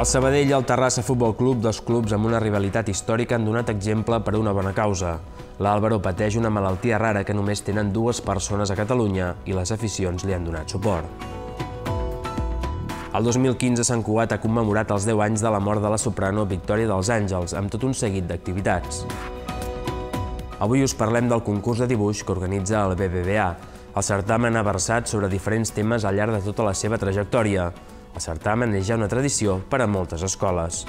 El Sabadell i el Terrassa Futbol Club, dos clubs amb una rivalitat històrica, han donat exemple per a una bona causa. L'Álvaro pateix una malaltia rara que només tenen dues persones a Catalunya i les aficions li han donat suport. El 2015, Sant Cugat ha commemorat els 10 anys de la mort de la soprano Victoria de los Ángeles, amb tot un seguit d'activitats. Avui us parlem del concurs de dibuix que organitza el BBVA. El certamen ha versat sobre diferents temes al llarg de tota la seva trajectòria. El certamen és ja una tradició per a moltes escoles.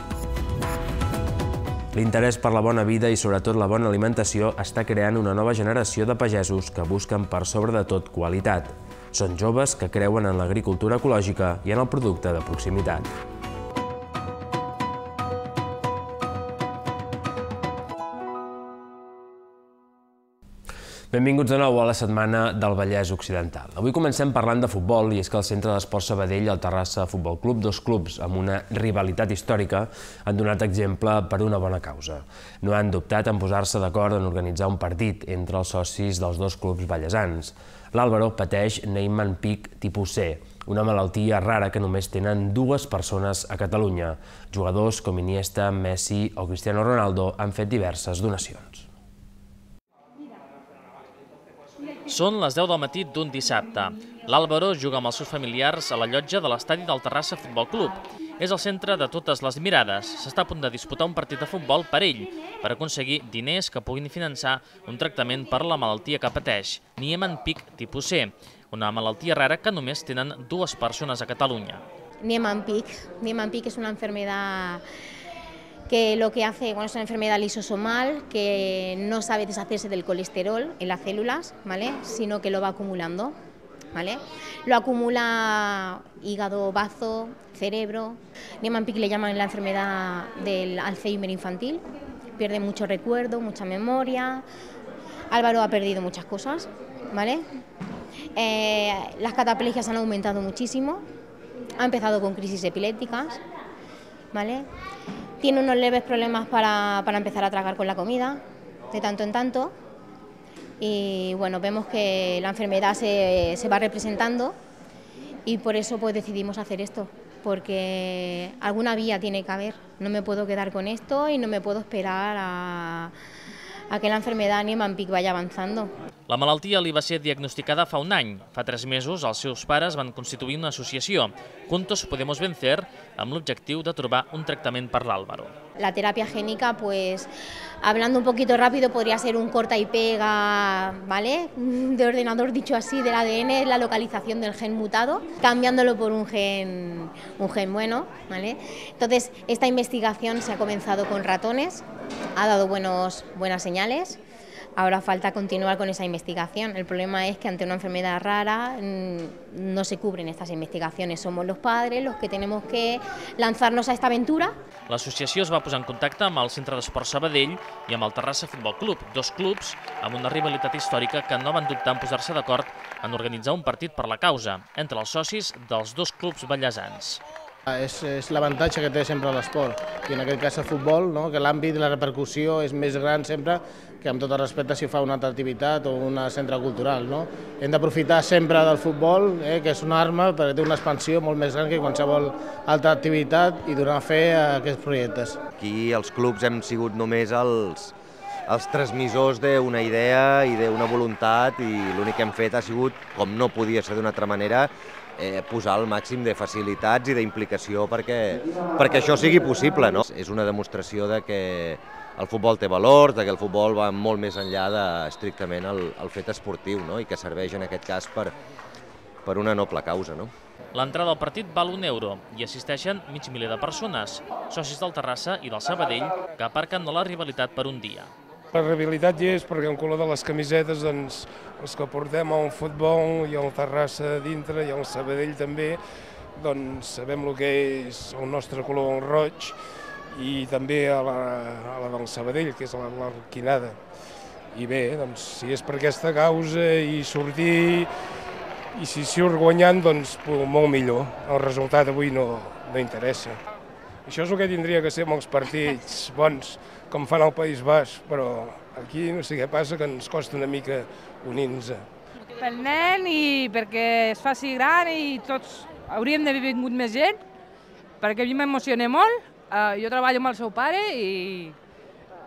L'interès per la bona vida i, sobretot, la bona alimentació està creant una nova generació de pagesos que busquen, per sobre de tot, qualitat. Són joves que creuen en l'agricultura ecològica i en el producte de proximitat. Benvinguts de nou a la setmana del Vallès Occidental. Avui comencem parlant de futbol, i és que el centre d'esport Sabadell i el Terrassa Futbol Club, dos clubs amb una rivalitat històrica, han donat exemple per una bona causa. No han dubtat en posar-se d'acord en organitzar un partit entre els socis dels dos clubs vallesans. L'Álvaro pateix Niemann-Pick tipus C, una malaltia rara que només tenen dues persones a Catalunya. Jugadors com Iniesta, Messi o Cristiano Ronaldo han fet diverses donacions. Són les 10 del matí d'un dissabte. L'Álvaro juga amb els seus familiars a la llotja de l'estadi del Terrassa Futbol Club. És el centre de totes les mirades. S'està a punt de disputar un partit de futbol per ell, per aconseguir diners que puguin finançar un tractament per la malaltia que pateix, Niemann-Pick tipus C, una malaltia rara que només tenen dues persones a Catalunya. Niemann-Pick és una enfermedad que lo que hace, bueno, es una enfermedad lisosomal que no sabe deshacerse del colesterol en las células, ¿vale?, sino que lo va acumulando, ¿vale? Lo acumula hígado, bazo, cerebro. Niemann-Pick le llaman la enfermedad del Alzheimer infantil. Pierde mucho recuerdo, mucha memoria. Álvaro ha perdido muchas cosas, ¿vale? Las cataplegias han aumentado muchísimo. Ha empezado con crisis epilépticas, ¿vale? Tiene unos leves problemas para empezar a tragar con la comida, de tanto en tanto. Y bueno, vemos que la enfermedad se va representando y por eso pues decidimos hacer esto, porque alguna vía tiene que haber. No me puedo quedar con esto y no me puedo esperar a que la enfermedad Niemann-Pick vaya avanzando. La malaltia li va ser diagnosticada fa un any. Fa 3 mesos els seus pares van constituir una associació, Juntos Podemos Vencer, amb l'objectiu de trobar un tractament per l'Álvaro. La terapia génica, pues, hablando un poquito rápido, podría ser un corta y pega, ¿vale?, de ordenador, dicho así, del ADN, la localización del gen mutado, cambiándolo por un gen bueno, ¿vale? Entonces, esta investigación se ha comenzado con ratones, ha dado buenas señales. Ahora falta continuar con esa investigación. El problema es que ante una enfermedad rara no se cubren estas investigaciones. Somos los padres los que tenemos que lanzarnos a esta aventura. L'associació es va posar en contacte amb el Centre d'Esport Sabadell i amb el Terrassa Futbol Club, dos clubs amb una rivalitat històrica que no van dubtar en posar-se d'acord en organitzar un partit per la causa, entre els socis dels dos clubs vallesans. És l'avantatge que té sempre l'esport, i en aquest cas el futbol, que l'àmbit i la repercussió és més gran sempre que, amb tot el respecte, si fa una altra activitat o un centre cultural. Hem d'aprofitar sempre del futbol, que és una arma, perquè té una expansió molt més gran que qualsevol altra activitat, i donar fe a aquests projectes. Aquí els clubs hem sigut només els transmissors d'una idea i d'una voluntat, i l'únic que hem fet ha sigut, com no podia ser d'una altra manera, posar el màxim de facilitats i d'implicació perquè això sigui possible. És una demostració que el futbol té valor, que el futbol va molt més enllà d'estrictament el fet esportiu i que serveix en aquest cas per una noble causa. L'entrada al partit val €1 i assisteixen mig miler de persones, socis del Terrassa i del Sabadell, que aparquen de la rivalitat per un dia. La rivalitat hi és perquè el color de les camisetes, doncs, els que portem al futbol i al Terrassa dintre i al Sabadell també, doncs sabem el que és el nostre color roig, i també a la del Sabadell, que és l'arlequinada. I bé, doncs, si és per aquesta causa i sortir, i si surt guanyant, doncs molt millor. El resultat avui no interessa. Això és el que tindria que ser amb els partits bons, com fan al País Basc, però aquí no sé què passa, que ens costa una mica unir-nos. Pel nen i perquè es faci gran, i tots hauríem d'haver vingut més gent, perquè a mi m'emociona molt, jo treballo amb el seu pare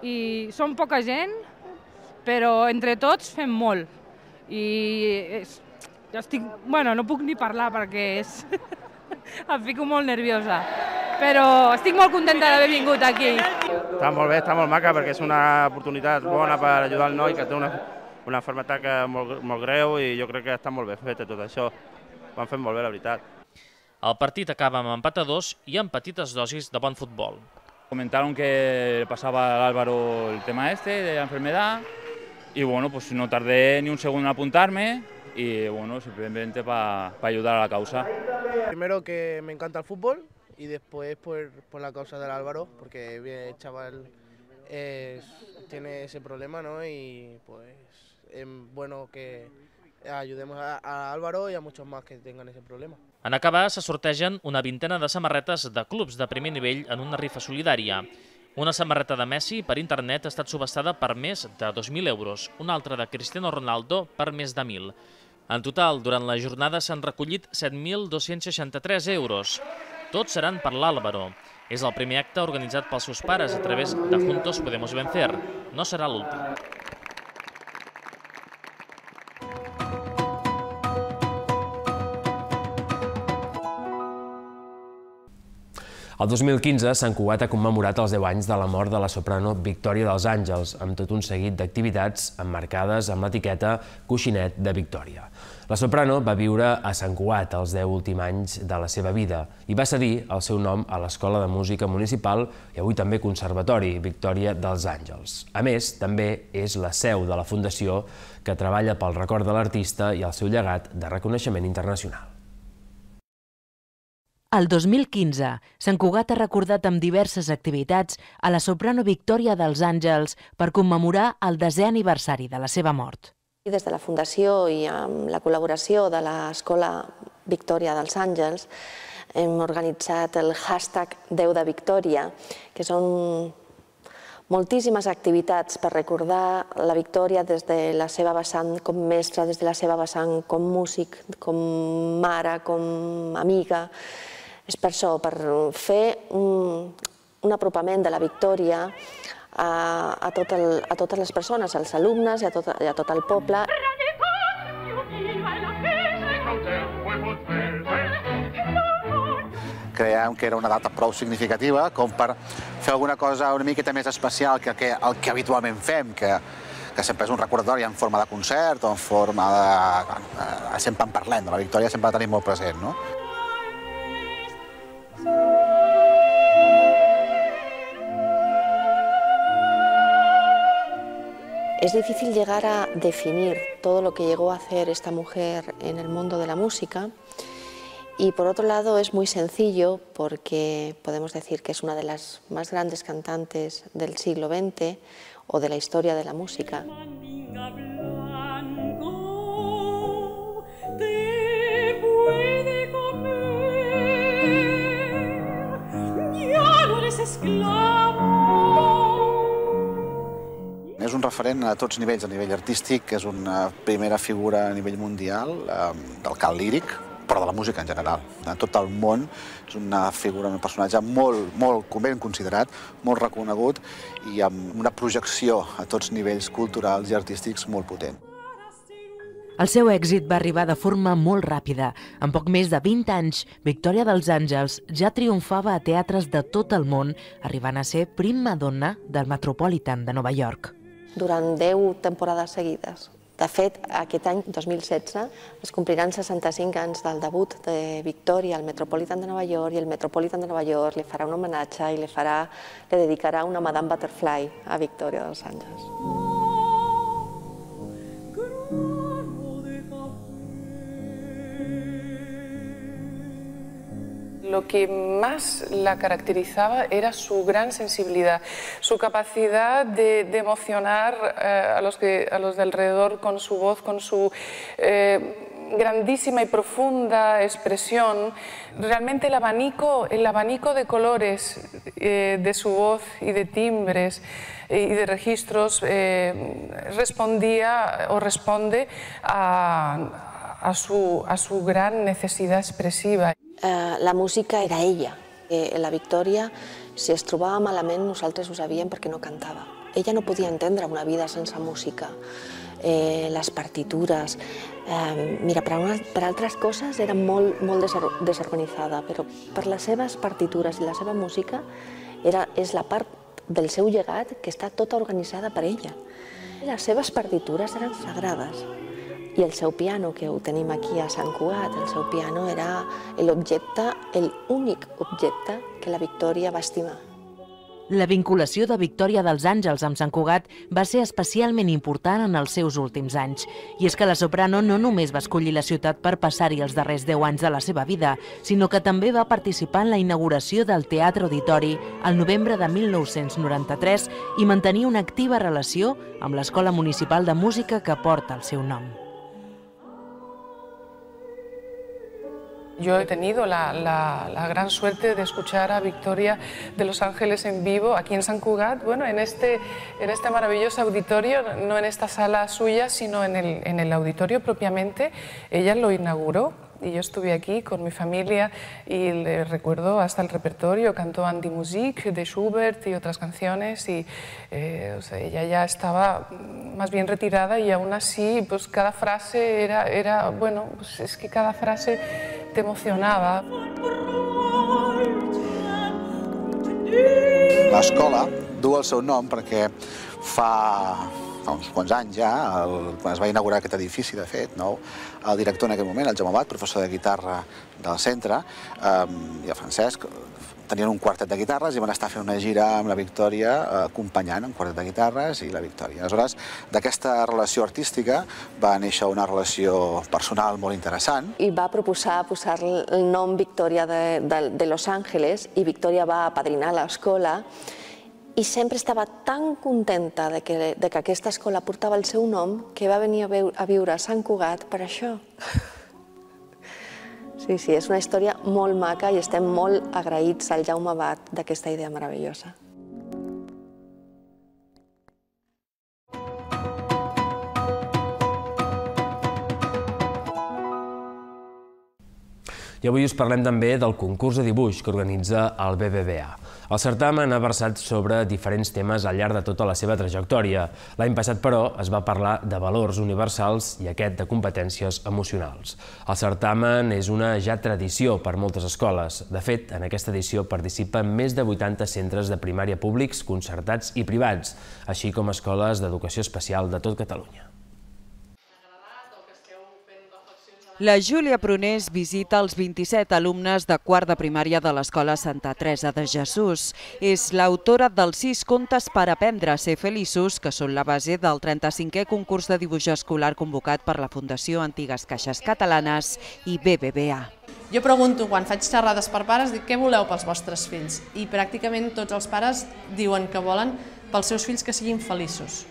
i som poca gent, però entre tots fem molt. I no puc ni parlar perquè em fico molt nerviosa, però estic molt contenta d'haver vingut aquí. Està molt bé, està molt maca perquè és una oportunitat bona per ajudar el noi que té una malaltia molt greu i jo crec que està molt bé fet tot això. Ho han fet molt bé, la veritat. El partit acaba amb empat a 2 i amb petites dosis de bon futbol. Comentaron que pasaba a Álvaro el tema este de la enfermedad y bueno, pues no tardé ni un segundo en apuntarme y bueno, simplemente para ayudar a la causa. Primero que me encanta el fútbol y después por la causa del Álvaro, porque el chaval tiene ese problema, ¿no? Y pues es bueno que ajudem a Álvaro i a molts més que tenen aquest problema. En acabar, se sortegen una vintena de samarretes de clubs de primer nivell en una rifa solidària. Una samarreta de Messi per internet ha estat subestada per més de 2.000 euros, una altra de Cristiano Ronaldo per més de 1.000. En total, durant la jornada s'han recollit 7.263 euros. Tots seran per l'Álvaro. És el primer acte organitzat pels seus pares a través de Juntos Podemos Vencer. No serà l'últim. El 2015, Sant Cugat ha commemorat els 10 anys de la mort de la soprano Victoria de los Ángeles, amb tot un seguit d'activitats emmarcades amb l'etiqueta Coixinet de Victòria. La soprano va viure a Sant Cugat els 10 últims anys de la seva vida i va cedir el seu nom a l'Escola de Música Municipal i avui també Conservatori Victoria de los Ángeles. A més, també és la seu de la Fundació que treballa pel record de l'artista i el seu llegat de reconeixement internacional. El 2015, Sant Cugat ha recordat amb diverses activitats a la soprano Victoria de los Ángeles per commemorar el 10è aniversari de la seva mort. Des de la Fundació i amb la col·laboració de l'Escola Victoria de los Ángeles hem organitzat el hashtag 10 de Victòria, que són moltíssimes activitats per recordar la Victòria des de la seva vessant com mestra, des de la seva vessant com músic, com mare, com amiga. És per això, per fer un apropament de la Victòria a totes les persones, als alumnes i a tot el poble. Creiem que era una data prou significativa com per fer alguna cosa una miqueta més especial que el que habitualment fem, que sempre és un recordatori en forma de concert o en forma de... Sempre en parlem, la Victòria sempre la tenim molt present, no? Es difícil llegar a definir todo lo que llegó a hacer esta mujer en el mundo de la música y por otro lado es muy sencillo porque podemos decir que es una de las más grandes cantantes del siglo XX o de la historia de la música. És un referent a tots nivells, a nivell artístic, és una primera figura a nivell mundial del cant líric, però de la música en general. A tot el món és una figura, un personatge molt ben considerat, molt reconegut i amb una projecció a tots nivells culturals i artístics molt potent. El seu èxit va arribar de forma molt ràpida. En poc més de 20 anys, Victoria de los Ángeles ja triomfava a teatres de tot el món, arribant a ser prima donna del Metropolitan de Nova York. Durant 10 temporades seguides. De fet, aquest any, 2016, es compliran 65 anys del debut de Victoria al Metropolitan de Nova York i el Metropolitan de Nova York li farà un homenatge i li dedicarà una Madame Butterfly a Victoria de los Ángeles. Lo que más la caracterizaba era su gran sensibilidad, su capacidad de emocionar a los de alrededor con su voz, con su grandísima y profunda expresión. Realmente el abanico de colores de su voz y de timbres y de registros responde a su gran necesidad expresiva. La música era ella, que la Victòria, si es trobava malament, nosaltres ho sabíem perquè no cantava. Ella no podia entendre una vida sense música, les partitures... Mira, per altres coses era molt desorganitzada, però per les seves partitures i la seva música és la part del seu llegat que està tota organitzada per ella. Les seves partitures eren sagrades. I el seu piano, que ho tenim aquí a Sant Cugat, el seu piano era l'objecte, l'únic objecte que la Victòria va estimar. La vinculació de Victòria dels Àngels amb Sant Cugat va ser especialment important en els seus últims anys. I és que la soprano no només va escollir la ciutat per passar-hi els darrers 10 anys de la seva vida, sinó que també va participar en la inauguració del Teatre Auditori al novembre de 1993 i mantenir una activa relació amb l'Escola Municipal de Música que porta el seu nom. Yo he tenido la gran suerte de escuchar a Victoria de los Ángeles en vivo aquí en Sant Cugat, bueno, en este maravilloso auditorio, no en esta sala suya, sino en el auditorio propiamente. Ella lo inauguró y yo estuve aquí con mi familia y le recuerdo hasta el repertorio, cantó Andy Musique de Schubert y otras canciones y o sea, ella ya estaba más bien retirada y aún así pues cada frase era bueno, pues es que cada frase te emocionava. L'escola du el seu nom perquè fa uns quants anys ja, quan es va inaugurar aquest edifici, de fet, el director en aquell moment, el Jaume Amat, professor de guitarra del centre, i el Francesc, tenien un quartet de guitarres i van estar fent una gira amb la Victòria acompanyant un quartet de guitarres i la Victòria. Aleshores, d'aquesta relació artística va néixer una relació personal molt interessant. I va proposar posar el nom Victòria de Los Ángeles i Victòria va apadrinar l'escola i sempre estava tan contenta que aquesta escola portava el seu nom que va venir a viure a Sant Cugat per això. Sí, és una història molt maca i estem molt agraïts al Jaume Amat d'aquesta idea meravellosa. I avui us parlem també del concurs de dibuix que organitza el BBVA. El certamen ha versat sobre diferents temes al llarg de tota la seva trajectòria. L'any passat, però, es va parlar de valors universals i aquest de competències emocionals. El certamen és una ja tradició per moltes escoles. De fet, en aquesta edició participen més de 80 centres de primària públics, concertats i privats, així com escoles d'educació especial de tot Catalunya. La Júlia Prunés visita els 27 alumnes de quart de primària de l'Escola Santa Teresa de Jesús. És l'autora dels 6 contes per aprendre a ser feliços, que són la base del 35è concurs de dibuix escolar convocat per la Fundació Antigues Caixes Catalanes i BBVA. Jo pregunto, quan faig xerrades per pares, dic què voleu pels vostres fills? I pràcticament tots els pares diuen que volen pels seus fills que siguin feliços.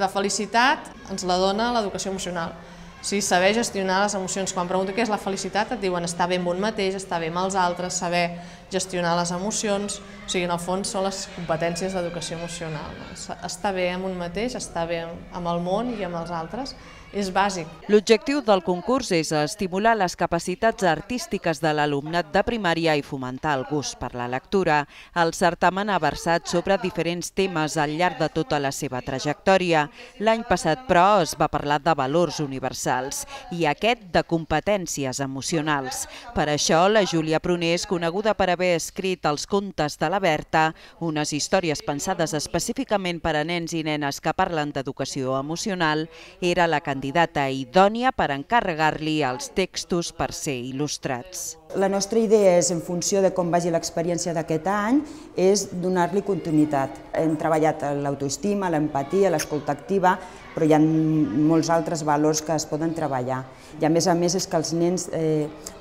La felicitat ens la dona l'educació emocional. Sí, saber gestionar les emocions. Quan pregunto què és la felicitat, et diuen estar bé amb un mateix, estar bé amb els altres, saber gestionar les emocions. O sigui, en el fons, són les competències d'educació emocional. Estar bé amb un mateix, estar bé amb el món i amb els altres, és bàsic. L'objectiu del concurs és estimular les capacitats artístiques de l'alumnat de primària i fomentar el gust per la lectura. El certamen ha versat sobre diferents temes al llarg de tota la seva trajectòria. L'any passat, però, es va parlar de valors universals i aquest de competències emocionals. Per això, la Júlia Prunés, coneguda per haver escrit els contes de la Berta, unes històries pensades específicament per a nens i nenes que parlen d'educació emocional, era la candidata idònia per encarregar-li els textos per ser il·lustrats. La nostra idea és, en funció de com vagi l'experiència d'aquest any, és donar-li continuïtat. Hem treballat l'autoestima, l'empatia, l'escolta activa, però hi ha molts altres valors que es poden treballar. I a més és que els nens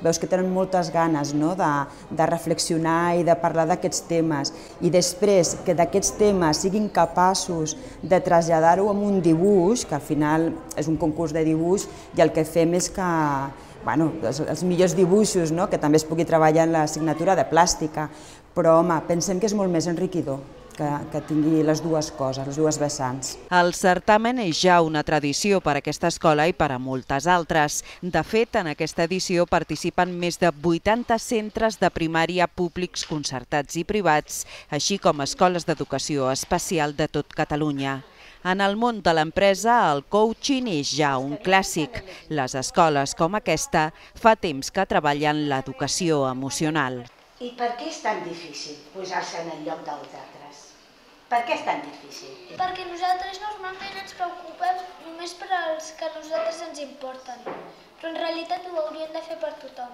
veus que tenen moltes ganes de reflexionar i de parlar d'aquests temes. I després que d'aquests temes siguin capaços de traslladar-ho en un dibuix, que al final és un concurs de dibuix, i el que fem és que els millors dibuixos, que també es pugui treballar en l'assignatura de plàstica, però, home, pensem que és molt més enriquidor. que tingui les dues coses, les dues vessants. El certamen és ja una tradició per a aquesta escola i per a moltes altres. De fet, en aquesta edició participen més de 80 centres de primària públics, concertats i privats, així com escoles d'educació especial de tot Catalunya. En el món de l'empresa, el coaching és ja un clàssic. Les escoles com aquesta fa temps que treballen l'educació emocional. I per què és tan difícil posar-se en el lloc dels altres? Per què és tan difícil? Perquè nosaltres normalment ens preocupem només per als que a nosaltres ens importen, però en realitat ho hauríem de fer per tothom.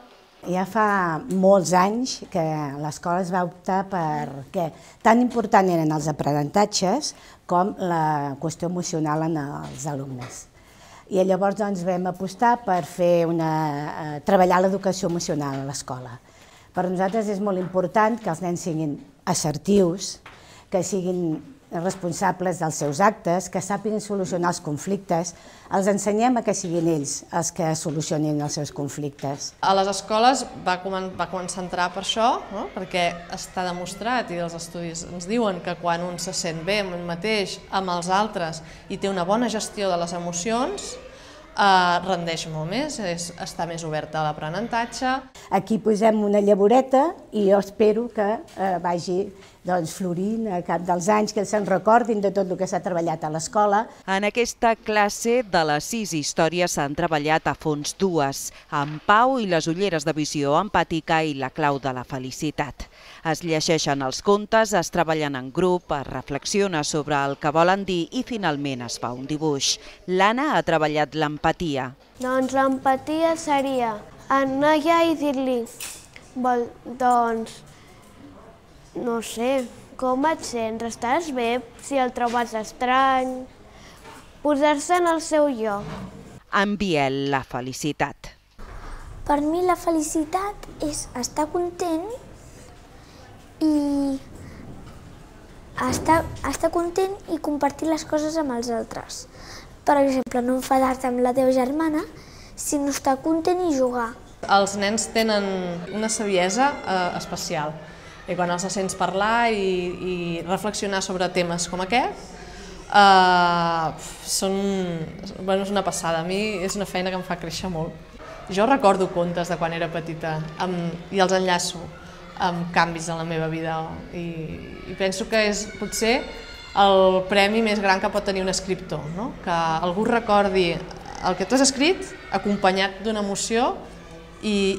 Ja fa molts anys que l'escola es va optar perquè tan important eren els aprenentatges com la qüestió emocional en els alumnes. I llavors vam apostar per treballar l'educació emocional a l'escola. Per nosaltres és molt important que els nens siguin assertius, que siguin responsables dels seus actes, que sàpiguen solucionar els conflictes. Els ensenyem que siguin ells els que solucionin els seus conflictes. A les escoles va començar a entrar per això, perquè està demostrat i els estudis ens diuen que quan un se sent bé amb ell mateix, amb els altres, i té una bona gestió de les emocions, rendeix molt més, està més oberta a l'aprenentatge. Aquí posem una llavoreta i jo espero que vagi florint al cap dels anys, que se'n recordin de tot el que s'ha treballat a l'escola. En aquesta classe, de les 6 històries s'han treballat a fons dues, en Pau i les ulleres de visió empàtica i la clau de la felicitat. Es llegeixen els contes, es treballen en grup, es reflexiona sobre el que volen dir i finalment es fa un dibuix. L'Anna ha treballat l'empatia. Doncs l'empatia seria anar allà i dir-li, doncs, no sé, com et sents? Estàs bé? Si el trobes estrany? Posar-se en el seu lloc. En Biel, la felicitat. Per mi la felicitat és estar content i compartir les coses amb els altres. Per exemple, no enfadar-te amb la teva germana, sinó estar content i jugar. Els nens tenen una saviesa especial. I quan els sents parlar i reflexionar sobre temes com aquest, és una passada. A mi és una feina que em fa créixer molt. Jo recordo contes de quan era petita i els enllaço amb canvis en la meva vida. I penso que és potser el premi més gran que pot tenir un escriptor, que algú recordi el que tu has escrit acompanyat d'una emoció i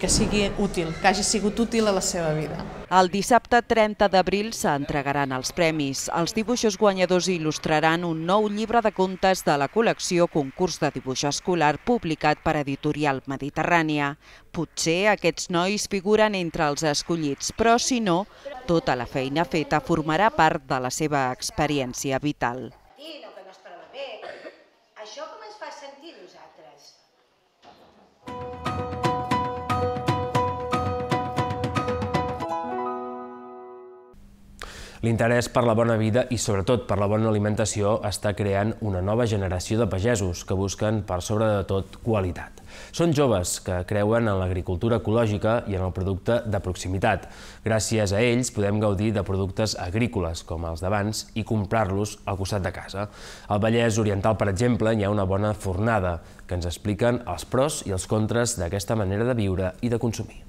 que sigui útil, que hagi sigut útil a la seva vida. El dissabte 30 d'abril s'entregaran els premis. Els dibuixos guanyadors il·lustraran un nou llibre de contes de la col·lecció Concurs de Dibuix Escolar publicat per Editorial Mediterrània. Potser aquests nois figuren entre els escollits, però si no, tota la feina feta formarà part de la seva experiència vital. Això com ens fa sentir nosaltres? L'interès per la bona vida i, sobretot, per la bona alimentació està creant una nova generació de pagesos que busquen, per sobre de tot, qualitat. Són joves que creuen en l'agricultura ecològica i en el producte de proximitat. Gràcies a ells podem gaudir de productes agrícoles, com els d'abans, i comprar-los al costat de casa. Al Vallès Oriental, per exemple, hi ha una bona fornada que ens expliquen els pros i els contres d'aquesta manera de viure i de consumir.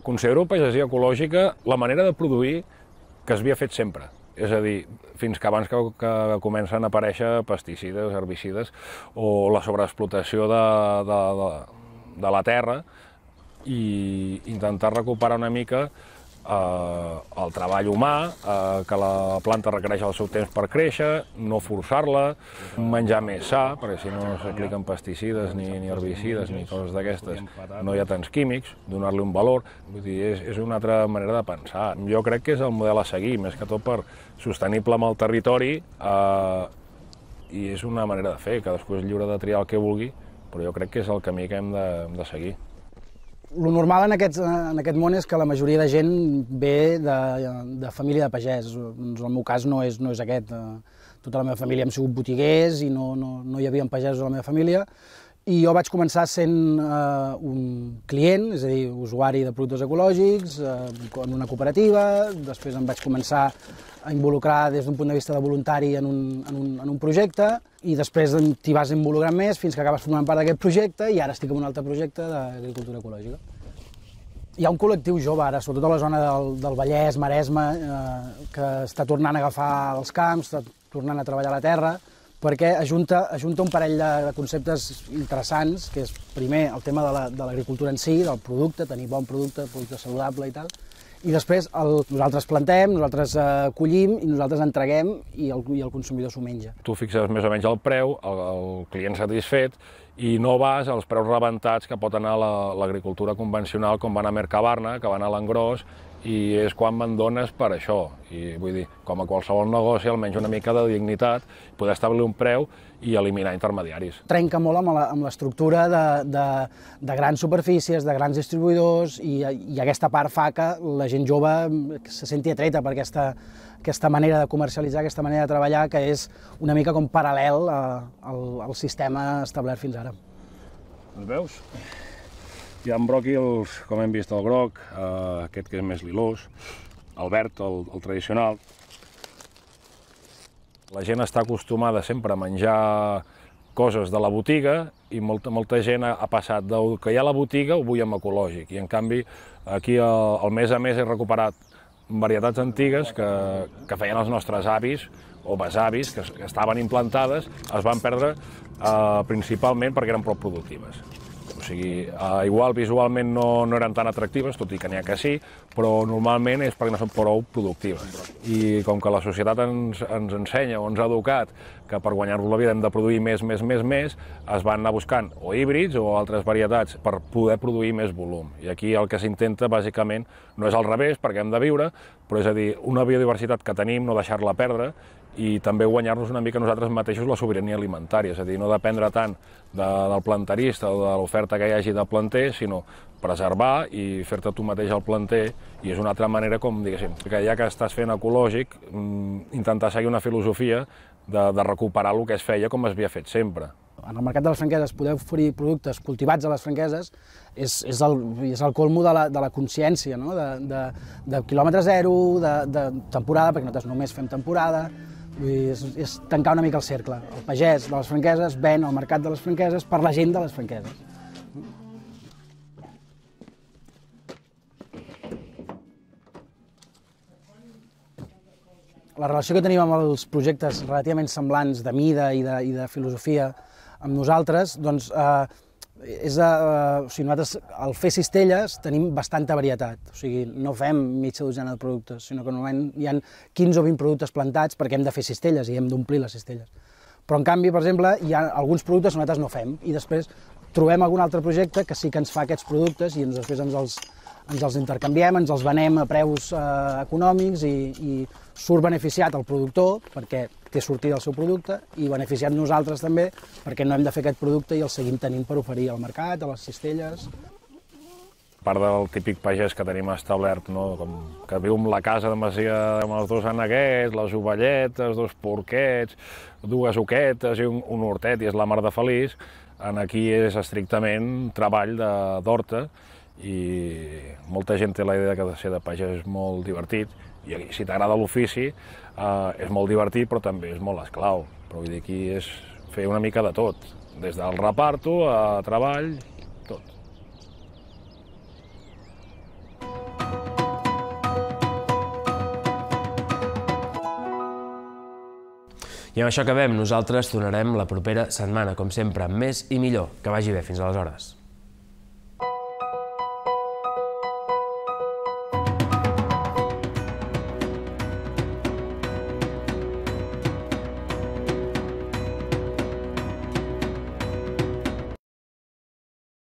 Considero pagesia ecològica la manera de produir que s'havia fet sempre. És a dir, fins que abans que comencen a aparèixer pesticides, herbicides o la sobreexplotació de la terra i intentar recuperar una mica el treball humà, que la planta requereix el seu temps per créixer, no forçar-la, menjar més sa, perquè si no s'apliquen pesticides, ni herbicides, ni coses d'aquestes, no hi ha tants químics, donar-li un valor, vull dir, és una altra manera de pensar. Jo crec que és el model a seguir, més que tot per sostenible amb el territori, i és una manera de fer, cadascú és lliure de triar el que vulgui, però jo crec que és el camí que hem de seguir. Lo normal en aquest món és que la majoria de gent ve de família de pagès. En el meu cas no és aquest. Tota la meva família hem sigut botiguers i no hi havia pagesos a la meva família. I jo vaig començar sent un client, és a dir, usuari de productes ecològics, en una cooperativa, després em vaig començar a involucrar des d'un punt de vista de voluntari en un projecte i després t'hi vas involucrant més fins que acabes formant part d'aquest projecte i ara estic en un altre projecte d'agricultura ecològica. Hi ha un col·lectiu jove ara, sobretot a la zona del Vallès, Maresme, que està tornant a agafar els camps, està tornant a treballar la terra, perquè ajunta un parell de conceptes interessants, que és, primer, el tema de l'agricultura en si, del producte, tenir bon producte, producte saludable i tal, i després nosaltres plantem, nosaltres collim i nosaltres entreguem i el consumidor s'ho menja. Tu fixes més o menys el preu, el client satisfet, i no vas als preus rebentats que pot anar l'agricultura convencional, com va anar a Mercabarna, que va anar a l'engròs, i és quan m'endones per això. I vull dir, com a qualsevol negoci, almenys una mica de dignitat, poder establir un preu i eliminar intermediaris. Trenca molt amb l'estructura de grans superfícies, de grans distribuïdors, i aquesta part fa que la gent jove se senti atreta per aquesta manera de comercialitzar, aquesta manera de treballar, que és una mica com paral·lel al sistema establert fins ara. Els veus? Hi ha bròquils, com hem vist, el groc, aquest que és més lilós, el verd, el tradicional. La gent està acostumada sempre a menjar coses de la botiga i molta gent ha passat del que hi ha a la botiga ho vull amb ecològic. I en canvi aquí el mes a mes he recuperat varietats antigues que feien els nostres avis o besavis, que estaven implantades, es van perdre principalment perquè eren prou productives. O sigui, igual visualment no eren tan atractives, tot i que n'hi ha que sí, però normalment és perquè no són prou productives. I com que la societat ens ensenya o ens ha educat que per guanyar-nos la vida hem de produir més, es van anar buscant o híbrids o altres varietats per poder produir més volum. I aquí el que s'intenta, bàsicament, no és al revés, perquè hem de viure, però és a dir, una biodiversitat que tenim, no deixar-la perdre, i també guanyar-nos una mica nosaltres mateixos la sobirania alimentària, és a dir, no dependre tant del planterista o de l'oferta que hi hagi de planter, sinó preservar i fer-te tu mateix el planter, i és una altra manera com, diguéssim, que ja que estàs fent ecològic, intentar seguir una filosofia de recuperar el que es feia com es havia fet sempre. En el mercat de les franqueses poder oferir productes cultivats a les franqueses és el colmo de la consciència, de quilòmetre zero, de temporada, perquè nosaltres només fem temporada. És tancar una mica el cercle. El pagès de les franqueses ven al mercat de les franqueses per la gent de les franqueses. La relació que tenim amb els projectes relativament semblants de mida i de filosofia amb nosaltres, doncs, nosaltres al fer cistelles tenim bastanta varietat, o sigui, no fem mitja dotzena de productes, sinó que normalment hi ha 15 o 20 productes plantats perquè hem de fer cistelles i hem d'omplir les cistelles. Però en canvi, per exemple, hi ha alguns productes que nosaltres no fem i després trobem algun altre projecte que sí que ens fa aquests productes i després ens els intercanviem, ens els venem a preus econòmics i surt beneficiat el productor perquè té sortida el seu producte i beneficiat nosaltres també perquè no hem de fer aquest producte i el seguim tenint per oferir al mercat, a les cistelles. A part del típic pagès que tenim establert, que viu amb la casa de masia amb els dos aneguets, les ovelletes, dos porquets, dues oquetes i un hortet, i és la mar de feliç, aquí és estrictament treball d'horta, i molta gent té la idea que ser de pagès és molt divertit, i si t'agrada l'ofici és molt divertit, però també és molt esclau. Però vull dir, aquí és fer una mica de tot, des del reparto a treball, tot. I amb això acabem. Nosaltres tornarem la propera setmana, com sempre, amb més i millor. Que vagi bé. Fins aleshores.